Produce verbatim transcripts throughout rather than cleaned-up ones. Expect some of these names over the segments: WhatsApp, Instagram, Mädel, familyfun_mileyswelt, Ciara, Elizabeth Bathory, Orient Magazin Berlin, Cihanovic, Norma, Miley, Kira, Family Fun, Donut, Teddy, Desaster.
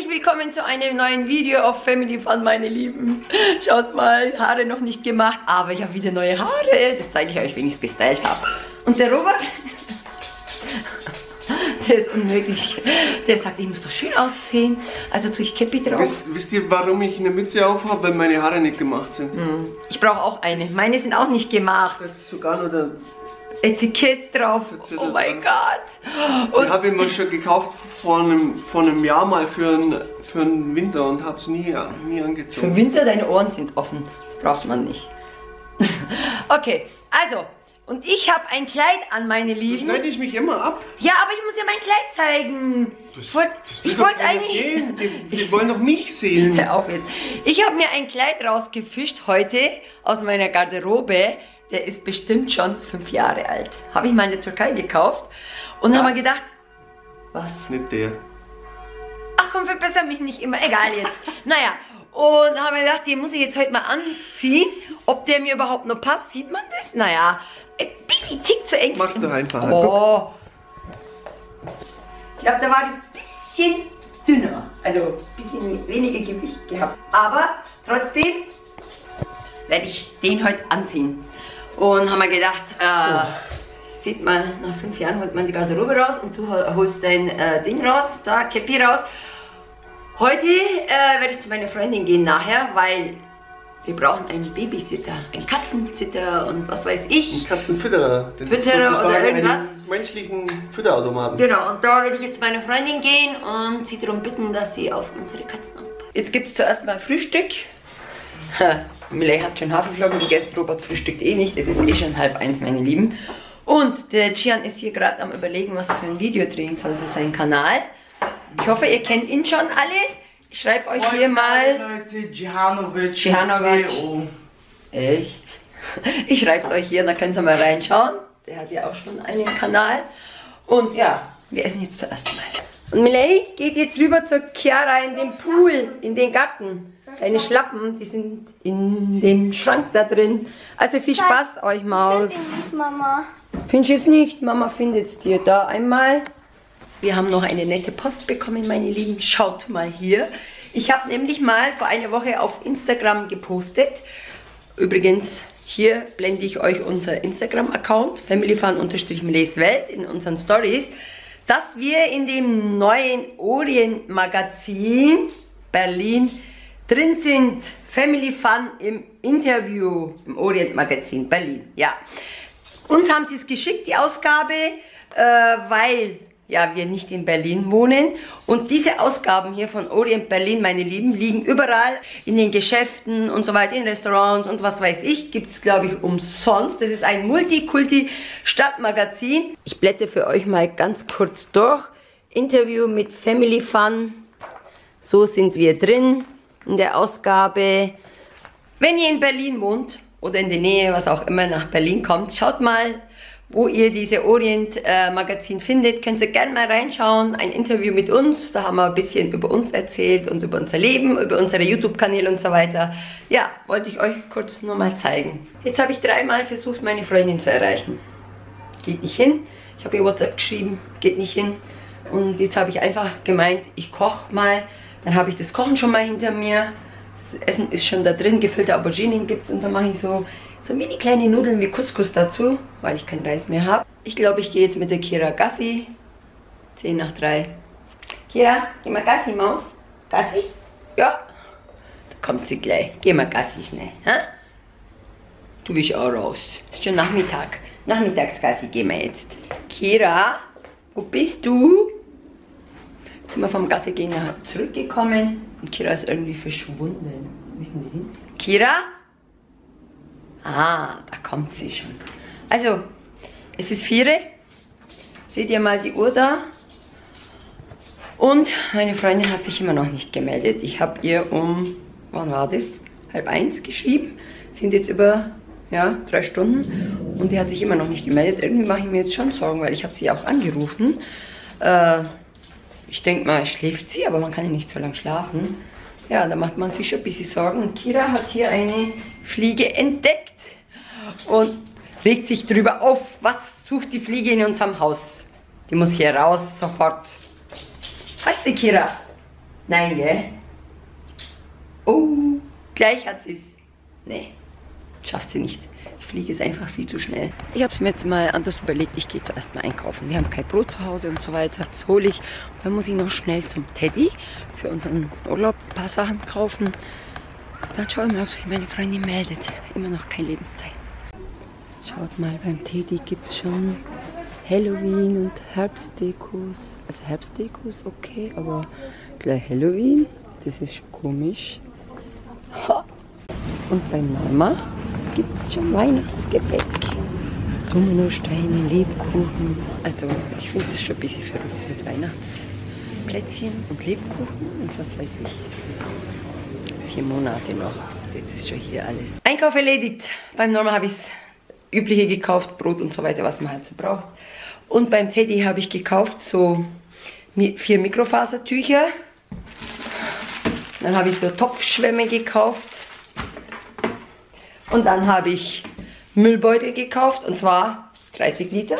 herzlich willkommen zu einem neuen Video auf Family Fun, meine Lieben. Schaut mal, Haare noch nicht gemacht, aber ich habe wieder neue Haare. Das zeige ich euch, wenn ich es gestylt habe. Und der Robert, der ist unmöglich. Der sagt, ich muss doch schön aussehen, also tue ich Käppi drauf. Wisst, wisst ihr, warum ich eine Mütze aufhabe? Weil meine Haare nicht gemacht sind. Hm. Ich brauche auch eine. Meine sind auch nicht gemacht. Das ist sogar nur der Etikett drauf, oh mein Gott. Die habe ich mir schon gekauft vor einem, vor einem Jahr mal für einen, für einen Winter und habe es nie, nie angezogen. Für den Winter, deine Ohren sind offen, das braucht man nicht. Okay, also, und ich habe ein Kleid an, meine Lieben. Schneide ich mich immer ab? Ja, aber ich muss ja mein Kleid zeigen. Das, ich wollte wollt eigentlich... Sehen. Die, die wollen doch mich sehen. Hör auf jetzt. Ich habe mir ein Kleid rausgefischt heute aus meiner Garderobe. Der ist bestimmt schon fünf Jahre alt. Habe ich mal in der Türkei gekauft. Und habe mir gedacht, was? Nicht der. Ach komm, verbessere mich nicht immer. Egal jetzt. Naja. Und habe mir gedacht, den muss ich jetzt heute mal anziehen. Ob der mir überhaupt noch passt, sieht man das? Naja. Ein bisschen Tick zu eng. Machst du einfach halt. Oh. Ich glaube, der war ein bisschen dünner. Also ein bisschen weniger Gewicht gehabt. Aber trotzdem werde ich den heute anziehen. Und haben wir gedacht, äh, so. Sieht man, nach fünf Jahren holt man die Garderobe raus und du holst dein äh, Ding raus, da Käppi raus. Heute äh, werde ich zu meiner Freundin gehen nachher, weil wir brauchen einen Babysitter, einen Katzensitter und was weiß ich. Einen Katzenfütterer. Den Fütterer oder irgendwas. Menschlichen Fütterautomaten. Genau, und da werde ich jetzt zu meiner Freundin gehen und sie darum bitten, dass sie auf unsere Katzen aufpasst. Jetzt gibt es zuerst mal Frühstück. Miley hat schon Haferflocken gegessen, Robert frühstückt eh nicht, es ist eh schon halb eins, meine Lieben. Und der Cian ist hier gerade am Überlegen, was er für ein Video drehen soll für seinen Kanal. Ich hoffe, ihr kennt ihn schon alle. Ich schreibe euch hier mal... Leute, Cihanovic. Cihanovic. Echt? Ich schreibe es euch hier, dann könnt ihr mal reinschauen. Der hat ja auch schon einen Kanal. Und ja, wir essen jetzt zuerst mal. Und Miley geht jetzt rüber zur Ciara in den Pool, in den Garten. Deine Schlappen, die sind in dem Schrank da drin. Also viel Spaß euch, Maus. Findest du es nicht? Mama findet es dir. Da einmal. Wir haben noch eine nette Post bekommen, meine Lieben. Schaut mal hier. Ich habe nämlich mal vor einer Woche auf Instagram gepostet. Übrigens, hier blende ich euch unser Instagram-Account, familyfun-mileys-welt, in unseren Stories, dass wir in dem neuen Orient Magazin Berlin drin sind. Family Fun im Interview im Orient Magazin Berlin. Ja, uns haben sie es geschickt, die Ausgabe, äh, weil ja wir nicht in Berlin wohnen. Und diese Ausgaben hier von Orient Berlin, meine Lieben, liegen überall in den Geschäften und so weiter, in Restaurants und was weiß ich. Gibt es, glaube ich, umsonst. Das ist ein Multikulti-Stadtmagazin. Ich blätter für euch mal ganz kurz durch. Interview mit Family Fun. So sind wir drin. In der Ausgabe, wenn ihr in Berlin wohnt oder in der Nähe, was auch immer, nach Berlin kommt, schaut mal, wo ihr diese Orient-Magazin äh, findet. Könnt ihr gerne mal reinschauen, ein Interview mit uns, da haben wir ein bisschen über uns erzählt und über unser Leben, über unsere YouTube-Kanäle und so weiter. Ja, wollte ich euch kurz nur mal zeigen. Jetzt habe ich dreimal versucht, meine Freundin zu erreichen. Geht nicht hin, ich habe ihr WhatsApp geschrieben, geht nicht hin. Und jetzt habe ich einfach gemeint, ich koche mal. Dann habe ich das Kochen schon mal hinter mir. Das Essen ist schon da drin, gefüllte Auberginen gibt es. Und dann mache ich so, so mini kleine Nudeln wie Couscous dazu, weil ich keinen Reis mehr habe. Ich glaube, ich gehe jetzt mit der Ciara Gassi. zehn nach drei. Ciara, geh mal Gassi, Maus. Gassi? Ja. Da kommt sie gleich. Geh mal Gassi schnell. Ha? Du willst auch raus. Ist schon Nachmittag. Nachmittags Gassi gehen wir jetzt. Ciara, wo bist du? Jetzt sind wir vom Gassi gehen zurückgekommen und Ciara ist irgendwie verschwunden. Wo müssen wir hin? Ciara? Ah, da kommt sie schon. Also, es ist vier. Seht ihr mal die Uhr da? Und meine Freundin hat sich immer noch nicht gemeldet. Ich habe ihr um, wann war das? Halb eins geschrieben. Sind jetzt über, ja, drei Stunden. Und die hat sich immer noch nicht gemeldet. Irgendwie mache ich mir jetzt schon Sorgen, weil ich habe sie auch angerufen. Äh... Ich denke mal, schläft sie, aber man kann ja nicht so lange schlafen. Ja, da macht man sich schon ein bisschen Sorgen. Und Ciara hat hier eine Fliege entdeckt und regt sich drüber auf. Was sucht die Fliege in unserem Haus? Die muss hier raus, sofort. Hast du sie, Ciara? Nein, gell? Oh, gleich hat sie's. Nee, schafft sie nicht. Die Fliege ist einfach viel zu schnell. Ich habe es mir jetzt mal anders überlegt. Ich gehe zuerst mal einkaufen. Wir haben kein Brot zu Hause und so weiter. Das hole ich. Und dann muss ich noch schnell zum Teddy für unseren Urlaub ein paar Sachen kaufen. Dann schauen wir mal, ob sich meine Freundin meldet. Immer noch kein Lebenszeichen. Schaut mal, beim Teddy gibt es schon Halloween und Herbstdekos. Also Herbstdekos, okay, aber gleich Halloween, das ist schon komisch. Ha. Und bei Norma gibt es schon Weihnachtsgebäck. Dominosteine, Lebkuchen. Also ich finde das schon ein bisschen verrückt mit Weihnachtsplätzchen und Lebkuchen und was weiß ich. Vier Monate noch. Jetzt ist schon hier alles. Einkauf erledigt. Beim Norma habe ich es. Übliche gekauft, Brot und so weiter, was man halt so braucht. Und beim Teddy habe ich gekauft so vier Mikrofasertücher. Dann habe ich so Topfschwämme gekauft. Und dann habe ich Müllbeutel gekauft, und zwar dreißig Liter.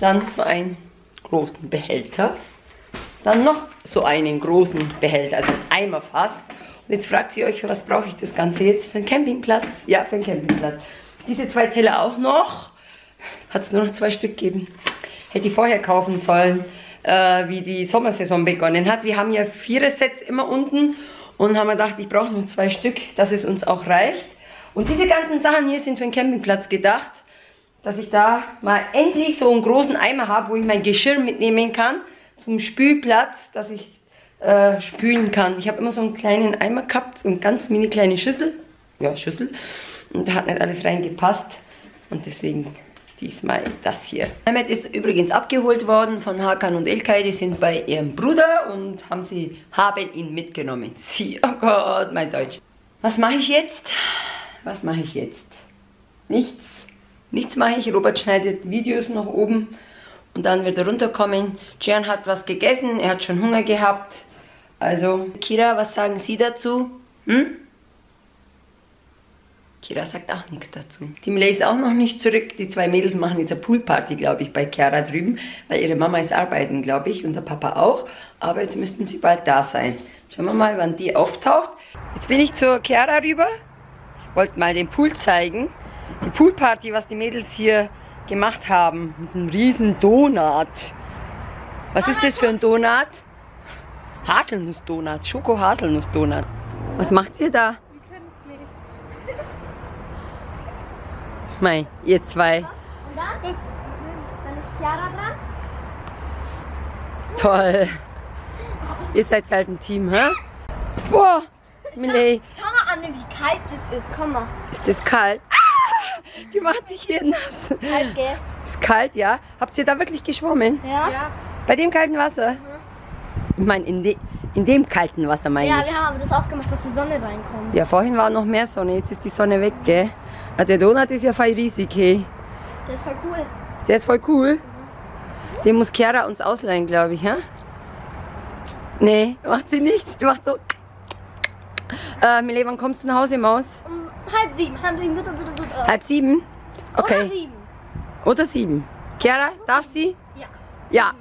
Dann so einen großen Behälter. Dann noch so einen großen Behälter, also einen Eimer fast. Und jetzt fragt ihr euch, für was brauche ich das Ganze jetzt? Für einen Campingplatz? Ja, für einen Campingplatz. Diese zwei Teller auch noch. Hat es nur noch zwei Stück gegeben. Hätte ich vorher kaufen sollen, äh, wie die Sommersaison begonnen hat. Wir haben ja Vierer-Sets immer unten und haben gedacht, ich brauche noch zwei Stück, dass es uns auch reicht. Und diese ganzen Sachen hier sind für den Campingplatz gedacht, dass ich da mal endlich so einen großen Eimer habe, wo ich mein Geschirr mitnehmen kann zum Spülplatz, dass ich äh, spülen kann. Ich habe immer so einen kleinen Eimer gehabt, so eine ganz mini kleine Schüssel. Ja, Schüssel. Und da hat nicht alles reingepasst und deswegen diesmal das hier. Mehmet ist übrigens abgeholt worden von Hakan und Elkay, die sind bei ihrem Bruder und haben, sie, haben ihn mitgenommen. Sie, oh Gott, mein Deutsch. Was mache ich jetzt? Was mache ich jetzt? Nichts. Nichts mache ich. Robert schneidet Videos nach oben und dann wird er runterkommen. Cian hat was gegessen, er hat schon Hunger gehabt. Also, Kira, was sagen Sie dazu? Hm? Ciara sagt auch nichts dazu. Die Miley ist auch noch nicht zurück. Die zwei Mädels machen jetzt eine Poolparty, glaube ich, bei Ciara drüben, weil ihre Mama ist arbeiten, glaube ich, und der Papa auch. Aber jetzt müssten sie bald da sein. Schauen wir mal, wann die auftaucht. Jetzt bin ich zur Ciara rüber. Wollte mal den Pool zeigen. Die Poolparty, was die Mädels hier gemacht haben. Mit einem riesen Donut. Was ist das für ein Donut? Haselnuss-Donut. Schoko-Haselnuss-Donut. Was macht ihr da? Mei, ihr zwei. Und dann? Dann ist Ciara dran. Toll. Ihr seid halt ein Team, hä? Boah, Miley. Schau, schau mal an, wie kalt das ist. Komm mal. Ist das kalt? Ah, die macht mich hier nass. Ist kalt, gell? Ist kalt, ja. Habt ihr da wirklich geschwommen? Ja. Ja. Bei dem kalten Wasser? Mhm. Ich meine, in, de, in dem kalten Wasser meine ja, ich. Ja, wir haben das aufgemacht, dass die Sonne reinkommt. Ja, vorhin war noch mehr Sonne. Jetzt ist die Sonne weg, gell? Der Donut ist ja voll riesig, hey. Der ist voll cool. Der ist voll cool? Mhm. Den muss Ciara uns ausleihen, glaube ich, ja? Nee, macht sie nichts. Die macht so... Äh, Miley, wann kommst du nach Hause, Maus? Um halb sieben. Halb sieben, bitte, bitte, bitte. Halb sieben? Okay. Oder sieben. Oder sieben. Ciara, darf sie? Ja. Ja,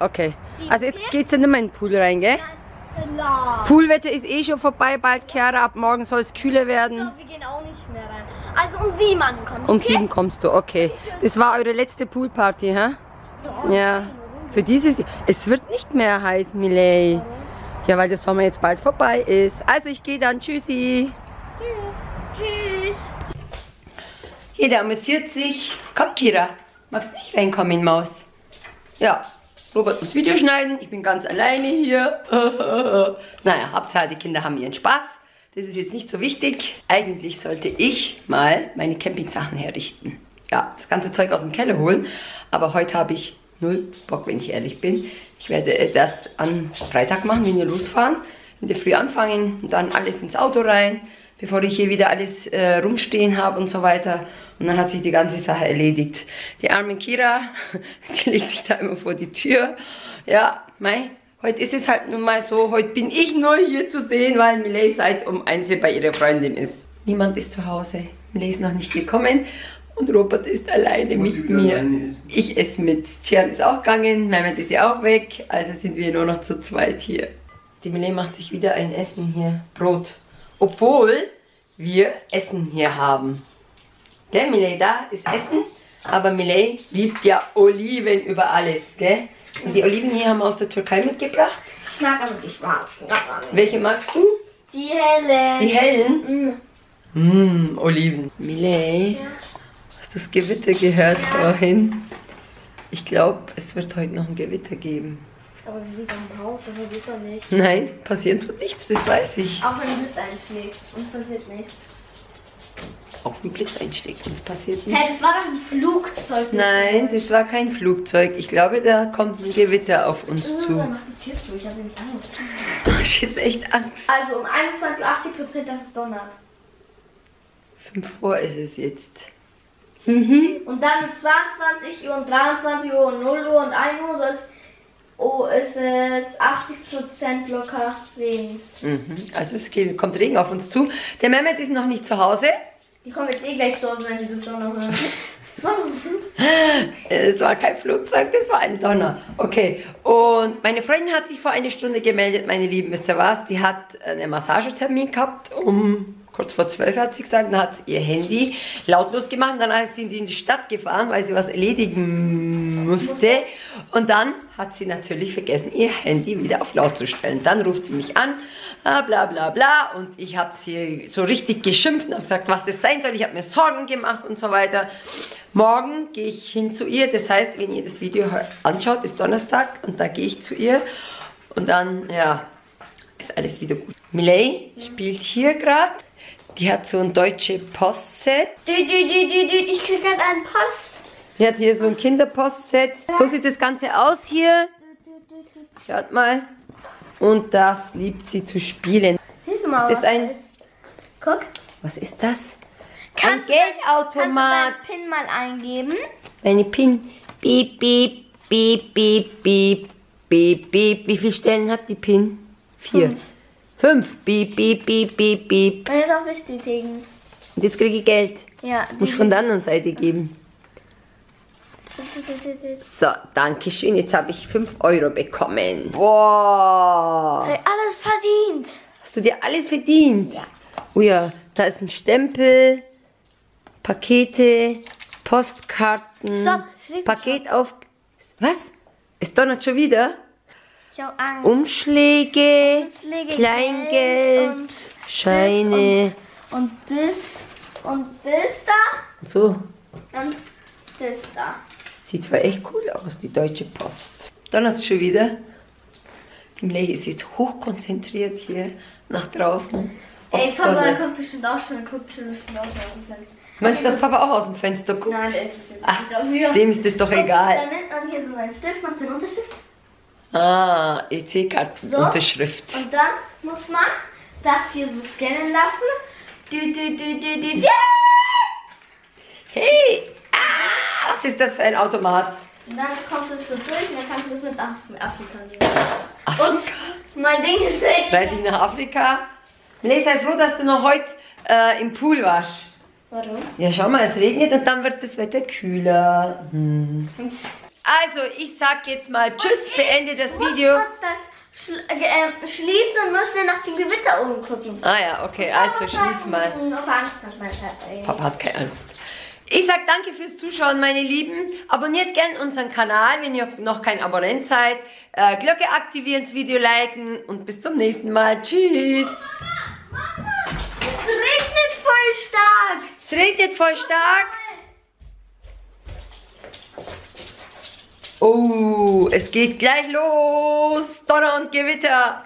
okay. Sieben. Also jetzt geht's ja nicht mehr in den Pool rein, gell? Nein. Poolwetter ist eh schon vorbei, bald Ciara. Ab morgen soll es kühler werden. Ich glaube, wir gehen auch nicht mehr rein. Also um sieben ankommen. Okay? Um sieben kommst du, okay. Das war eure letzte Poolparty, hä? Ja. Ja. Für dieses Jahr. Es wird nicht mehr heiß, Miley. Ja, weil der Sommer jetzt bald vorbei ist. Also ich gehe dann. Tschüssi. Tschüss. Tschüss. Jeder amüsiert sich. Komm, Ciara. Magst du nicht reinkommen, Maus? Ja. Robert muss Video schneiden. Ich bin ganz alleine hier. Naja, Hauptsache die Kinder haben ihren Spaß. Das ist jetzt nicht so wichtig. Eigentlich sollte ich mal meine Campingsachen herrichten. Ja, das ganze Zeug aus dem Keller holen. Aber heute habe ich null Bock, wenn ich ehrlich bin. Ich werde das am Freitag machen, wenn wir losfahren. In der Früh anfangen und dann alles ins Auto rein. Bevor ich hier wieder alles äh, rumstehen habe und so weiter. Und dann hat sich die ganze Sache erledigt. Die arme Ciara, die legt sich da immer vor die Tür. Ja, mei. Heute ist es halt nun mal so, heute bin ich nur hier zu sehen, weil Miley seit um eins bei ihrer Freundin ist. Niemand ist zu Hause, Miley ist noch nicht gekommen und Robert ist alleine mit mir. Ich esse mit, Ciara ist auch gegangen, Mehmet ist ja auch weg, also sind wir nur noch zu zweit hier. Die Miley macht sich wieder ein Essen hier. Brot. Obwohl wir Essen hier haben. Gell, Miley, da ist Essen. Aber Miley liebt ja Oliven über alles, gell? Und die Oliven hier haben wir aus der Türkei mitgebracht. Ich mag aber die schwarzen. Welche magst du? Die hellen. Die hellen? Mm. Mm, Oliven. Miley, ja. Hast du das Gewitter gehört ja. vorhin? Ich glaube, es wird heute noch ein Gewitter geben. Aber wir sind am Haus, das sieht man nicht. Nein, passiert wird nichts, das weiß ich. Auch wenn ein Blitz einschlägt, uns passiert nichts. Auch ein Blitz einschlägt, uns passiert nichts. Hey, das war doch ein Flugzeug. Nein, das war kein Flugzeug. Ich glaube, da kommt ein Gewitter auf uns oh, zu. Mach die Tür zu, ich habe nämlich Angst. Ich habe jetzt echt Angst. Also um einundzwanzig Uhr achtzig, das ist Donut. fünf Uhr ist es jetzt. Und dann um zweiundzwanzig Uhr und dreiundzwanzig Uhr und null Uhr und ein Uhr soll es Oh, ist es achtzig Prozent locker Regen. Mhm. Also es geht, kommt Regen auf uns zu. Der Mehmet ist noch nicht zu Hause. Die kommen jetzt eh gleich zu Hause, wenn sie das Donner hören. Es war kein Flugzeug, das war ein Donner. Okay, und meine Freundin hat sich vor einer Stunde gemeldet, meine Lieben, wisst ihr was? Die hat einen Massagetermin gehabt, um kurz vor zwölf hat sie gesagt, dann hat sie ihr Handy lautlos gemacht. Dann sind sie in die Stadt gefahren, weil sie was erledigen musste. Und dann hat sie natürlich vergessen, ihr Handy wieder auf laut zu stellen. Dann ruft sie mich an, bla bla bla. Und ich habe sie so richtig geschimpft und habe gesagt, was das sein soll. Ich habe mir Sorgen gemacht und so weiter. Morgen gehe ich hin zu ihr. Das heißt, wenn ihr das Video anschaut, ist Donnerstag. Und da gehe ich zu ihr. Und dann, ja, ist alles wieder gut. Miley spielt hier gerade. Die hat so ein deutsche Postset. Ich krieg gerade einen Post. Die hat hier so ein Kinderpostset. So sieht das Ganze aus hier. Schaut mal. Und das liebt sie zu spielen. Siehst du mal, ist das ein... Guck. Was ist das? Ein Geldautomat. Kannst du deinen PIN mal eingeben? Meine PIN. Beep, beep, beep, beep, beep, beep, beep. Wie viele Stellen hat die PIN? Vier. Hm. Fünf. Beep, beep, beep, beep, beep. Und jetzt auch bestätigen. Und jetzt kriege ich Geld. Ja. Muss von der anderen Seite geben. So, danke schön. Jetzt habe ich fünf Euro bekommen. Wow. Ich habe alles verdient. Hast du dir alles verdient? Ja. Oh ja, da ist ein Stempel, Pakete, Postkarten, so, Paket auf... Was? Es donnert schon wieder? Umschläge, Umschläge, Kleingeld, und Scheine und, und das und das da so. Und das da. Sieht zwar echt cool aus, die Deutsche Post. Dann hat es schon wieder. Die Miley ist jetzt hochkonzentriert hier nach draußen. Ey, Papa kommt bestimmt auch schon, guckt schon bestimmt auch schon aus dem Fenster. Meinst du, dass Papa auch aus dem Fenster guckt? Nein, der interessiert sich dafür. Dem ist das doch egal. Dann nimmt man hier so einen Stift, macht den Unterschrift. Ah, E C-Kartenunterschrift. So, und dann muss man das hier so scannen lassen. Du, du, du, du, du, du. Hey! Ah, was ist das für ein Automat? Und dann kommst du es so durch und dann kannst du es mit Afrika nehmen. Afrika? Und mein Ding ist weg. Reise ich nach Afrika? Miley, sei froh, dass du noch heute äh, im Pool warst. Warum? Ja, schau mal, es regnet und dann wird das Wetter kühler. Hm. Also, ich sag jetzt mal tschüss, beende das Video. Ich muss das schl äh, schließen und muss schnell nach dem Gewitter oben gucken. Ah ja, okay, also schließ mal. Papa hat keine Angst. Ich sag danke fürs Zuschauen, meine Lieben. Abonniert gerne unseren Kanal, wenn ihr noch kein Abonnent seid. Äh, Glocke aktivieren, das Video liken und bis zum nächsten Mal. Tschüss. Mama, Mama, es regnet voll stark. Es regnet voll stark. Oh, es geht gleich los. Donner und Gewitter.